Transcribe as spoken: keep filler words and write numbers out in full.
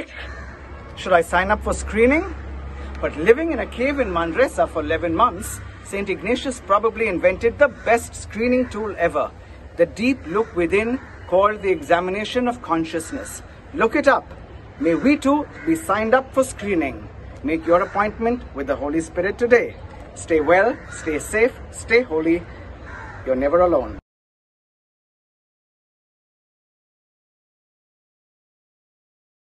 right? Should I sign up for screening? But living in a cave in Manresa for eleven months, Saint Ignatius probably invented the best screening tool ever, the deep look within called the examination of consciousness. Look it up. May we too be signed up for screening. Make your appointment with the Holy Spirit today. Stay well, stay safe, stay holy. You're never alone.